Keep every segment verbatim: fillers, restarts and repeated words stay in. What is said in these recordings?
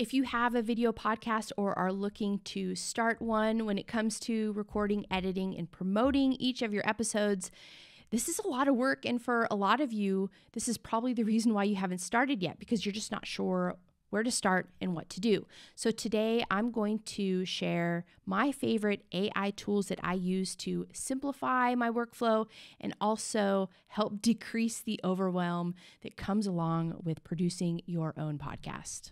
If you have a video podcast or are looking to start one, when it comes to recording, editing, and promoting each of your episodes, this is a lot of work. And for a lot of you, this is probably the reason why you haven't started yet, because you're just not sure where to start and what to do. So today I'm going to share my favorite A I tools that I use to simplify my workflow and also help decrease the overwhelm that comes along with producing your own podcast.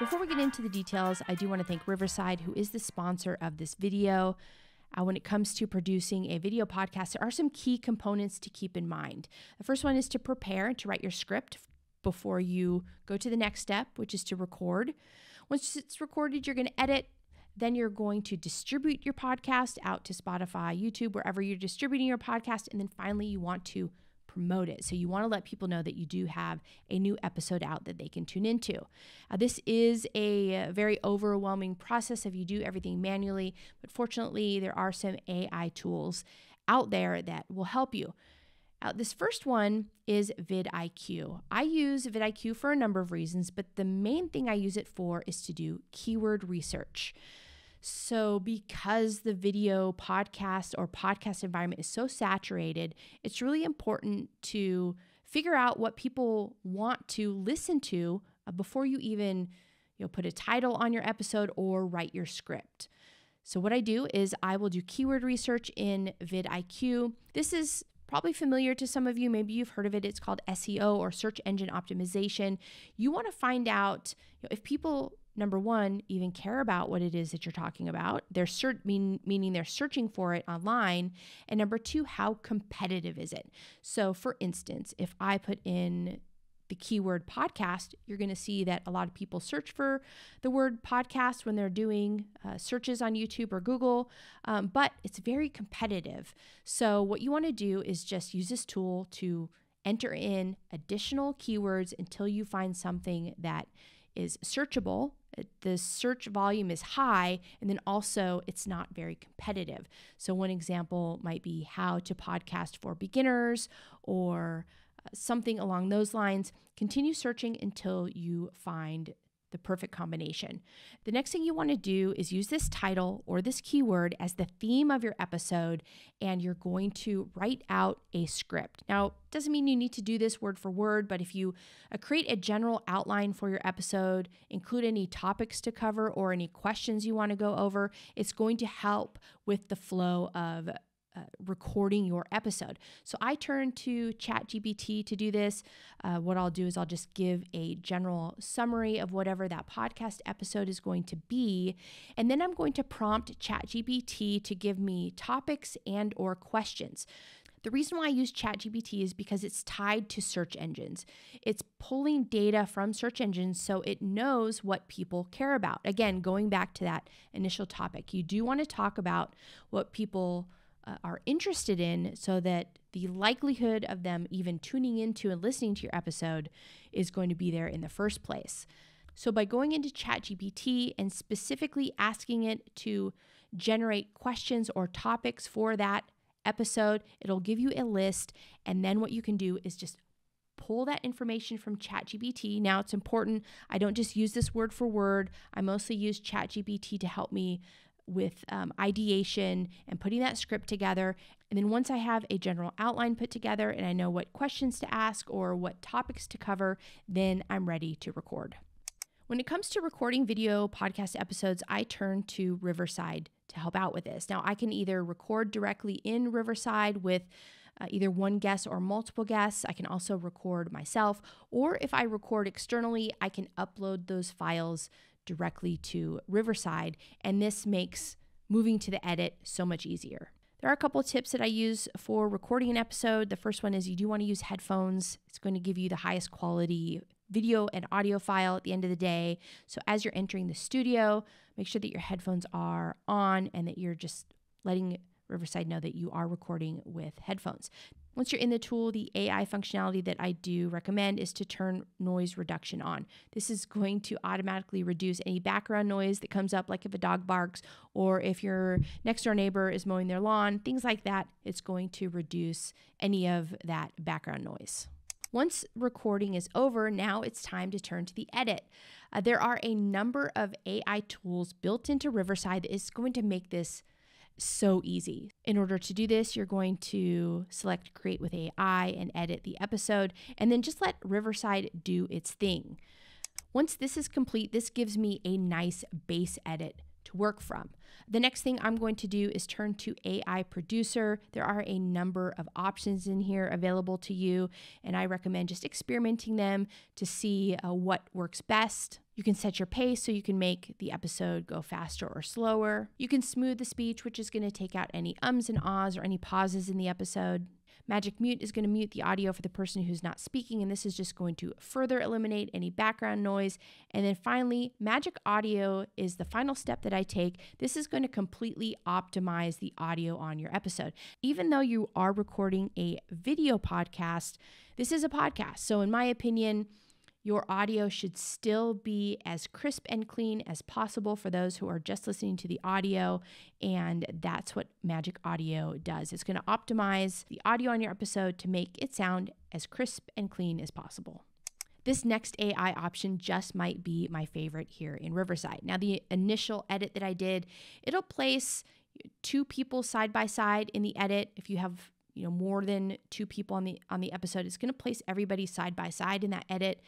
Before we get into the details, I do want to thank Riverside, who is the sponsor of this video. Uh, when it comes to producing a video podcast, there are some key components to keep in mind. The first one is to prepare and to write your script before you go to the next step, which is to record. Once it's recorded, you're going to edit. Then you're going to distribute your podcast out to Spotify, YouTube, wherever you're distributing your podcast. And then finally, you want to promote it. So you want to let people know that you do have a new episode out that they can tune into. Uh, this is a very overwhelming process if you do everything manually, but fortunately there are some A I tools out there that will help you. Uh, this first one is VidIQ. I use VidIQ for a number of reasons, but the main thing I use it for is to do keyword research. So because the video podcast or podcast environment is so saturated, it's really important to figure out what people want to listen to before you even, you know, put a title on your episode or write your script. So what I do is I will do keyword research in VidIQ. This is probably familiar to some of you. Maybe you've heard of it. It's called S E O, or search engine optimization. You want to find out, you know, if people, number one, even care about what it is that you're talking about, they're mean, meaning they're searching for it online. And number two, how competitive is it? So for instance, if I put in the keyword podcast, you're going to see that a lot of people search for the word podcast when they're doing uh, searches on YouTube or Google, um, but it's very competitive. So what you want to do is just use this tool to enter in additional keywords until you find something that is searchable, the search volume is high, and then also it's not very competitive. So one example might be how to podcast for beginners or something along those lines. Continue searching until you find the perfect combination. The next thing you want to do is use this title or this keyword as the theme of your episode, and you're going to write out a script. Now, it doesn't mean you need to do this word for word, but if you uh, create a general outline for your episode, include any topics to cover or any questions you want to go over, it's going to help with the flow of Uh, recording your episode. So I turn to ChatGPT to do this. Uh, what I'll do is I'll just give a general summary of whatever that podcast episode is going to be. And then I'm going to prompt ChatGPT to give me topics and or questions. The reason why I use ChatGPT is because it's tied to search engines. It's pulling data from search engines, so it knows what people care about. Again, going back to that initial topic, you do want to talk about what people are interested in, so that the likelihood of them even tuning into and listening to your episode is going to be there in the first place. So by going into ChatGPT and specifically asking it to generate questions or topics for that episode, it'll give you a list. And then what you can do is just pull that information from ChatGPT. Now, it's important, I don't just use this word for word. I mostly use ChatGPT to help me with um, ideation and putting that script together. And then once I have a general outline put together and I know what questions to ask or what topics to cover, then I'm ready to record. When it comes to recording video podcast episodes, I turn to Riverside to help out with this. Now, I can either record directly in Riverside with uh, either one guest or multiple guests. I can also record myself, or if I record externally, I can upload those files directly to Riverside, and this makes moving to the edit so much easier. There are a couple of tips that I use for recording an episode. The first one is you do want to use headphones. It's going to give you the highest quality video and audio file at the end of the day. So as you're entering the studio, make sure that your headphones are on and that you're just letting Riverside know that you are recording with headphones. Once you're in the tool, the A I functionality that I do recommend is to turn noise reduction on. This is going to automatically reduce any background noise that comes up, like if a dog barks or if your next door neighbor is mowing their lawn, things like that. It's going to reduce any of that background noise. Once recording is over, now it's time to turn to the edit. Uh, there are a number of A I tools built into Riverside that is going to make this so easy. In order to do this, you're going to select Create with A I and edit the episode, and then just let Riverside do its thing. Once this is complete, this gives me a nice base edit to work from. The next thing I'm going to do is turn to A I Producer. There are a number of options in here available to you, and I recommend just experimenting them to see uh, what works best. You can set your pace so you can make the episode go faster or slower. You can smooth the speech, which is going to take out any ums and ahs or any pauses in the episode. Magic Mute is going to mute the audio for the person who's not speaking, and this is just going to further eliminate any background noise. And then finally, Magic Audio is the final step that I take. This is going to completely optimize the audio on your episode. Even though you are recording a video podcast, this is a podcast. So in my opinion, your audio should still be as crisp and clean as possible for those who are just listening to the audio, and that's what Magic Audio does. It's going to optimize the audio on your episode to make it sound as crisp and clean as possible. This next A I option just might be my favorite here in Riverside. Now, the initial edit that I did, it'll place two people side by side in the edit. If you have you know, more than two people on the on the episode, it's going to place everybody side by side in that edit.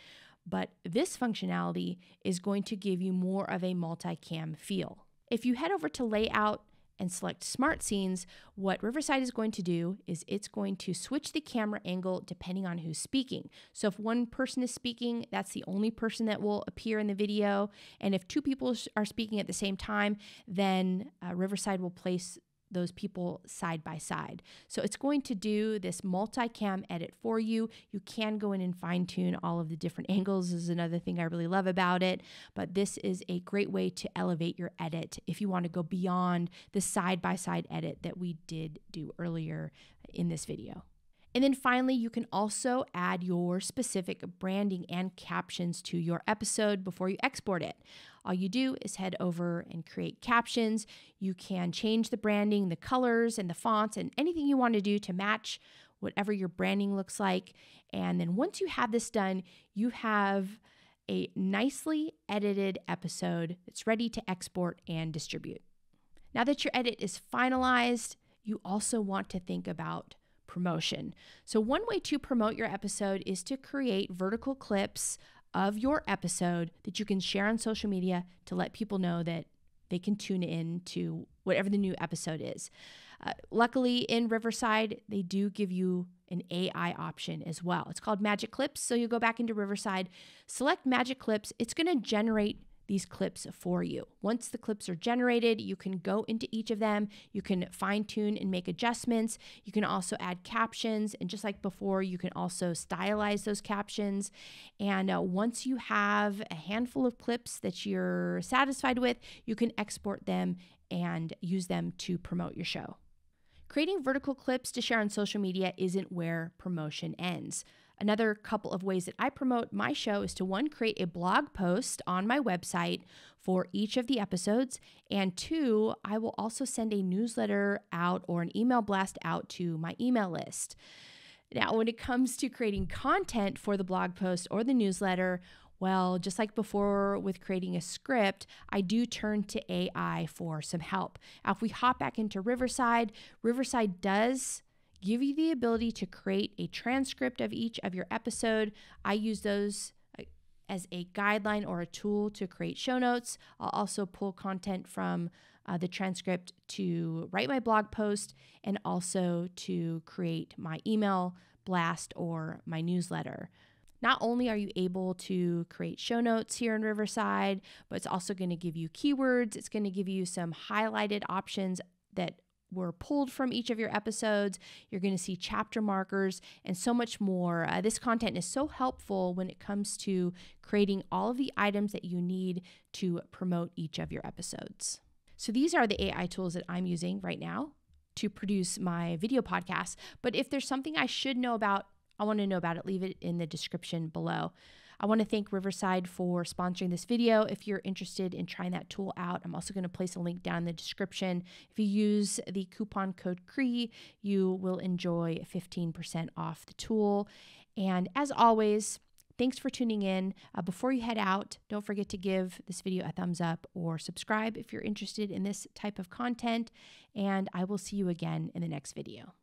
But this functionality is going to give you more of a multicam feel. If you head over to Layout and select Smart Scenes, what Riverside is going to do is it's going to switch the camera angle depending on who's speaking. So if one person is speaking, that's the only person that will appear in the video. And if two people are speaking at the same time, then uh, Riverside will place those people side by side. So it's going to do this multicam edit for you. You can go in and fine tune all of the different angles. This is another thing I really love about it, but this is a great way to elevate your edit if you want to go beyond the side by side edit that we did do earlier in this video. And then finally, you can also add your specific branding and captions to your episode before you export it. All you do is head over and create captions. You can change the branding, the colors, and the fonts, and anything you want to do to match whatever your branding looks like. And then once you have this done, you have a nicely edited episode that's ready to export and distribute. Now that your edit is finalized, you also want to think about promotion. So one way to promote your episode is to create vertical clips of your episode that you can share on social media to let people know that they can tune in to whatever the new episode is. Uh, luckily in Riverside, they do give you an A I option as well. It's called Magic Clips. So you go back into Riverside, select Magic Clips. It's going to generate these clips for you. Once the clips are generated, you can go into each of them. You can fine tune and make adjustments. You can also add captions. And just like before, you can also stylize those captions. And uh, once you have a handful of clips that you're satisfied with, you can export them and use them to promote your show. Creating vertical clips to share on social media isn't where promotion ends. Another couple of ways that I promote my show is to, one, create a blog post on my website for each of the episodes, and two, I will also send a newsletter out or an email blast out to my email list. Now, when it comes to creating content for the blog post or the newsletter, well, just like before with creating a script, I do turn to A I for some help. Now, if we hop back into Riverside, Riverside does give you the ability to create a transcript of each of your episode. I use those as a guideline or a tool to create show notes. I'll also pull content from uh, the transcript to write my blog post and also to create my email blast or my newsletter. Not only are you able to create show notes here in Riverside, but it's also going to give you keywords. It's going to give you some highlighted options that were pulled from each of your episodes. You're going to see chapter markers and so much more. Uh, this content is so helpful when it comes to creating all of the items that you need to promote each of your episodes. So these are the A I tools that I'm using right now to produce my video podcast. But if there's something I should know about, I want to know about it, leave it in the description below. I want to thank Riverside for sponsoring this video. If you're interested in trying that tool out, I'm also going to place a link down in the description. If you use the coupon code C R E E, you will enjoy fifteen percent off the tool. And as always, thanks for tuning in. Uh, before you head out, don't forget to give this video a thumbs up or subscribe if you're interested in this type of content. And I will see you again in the next video.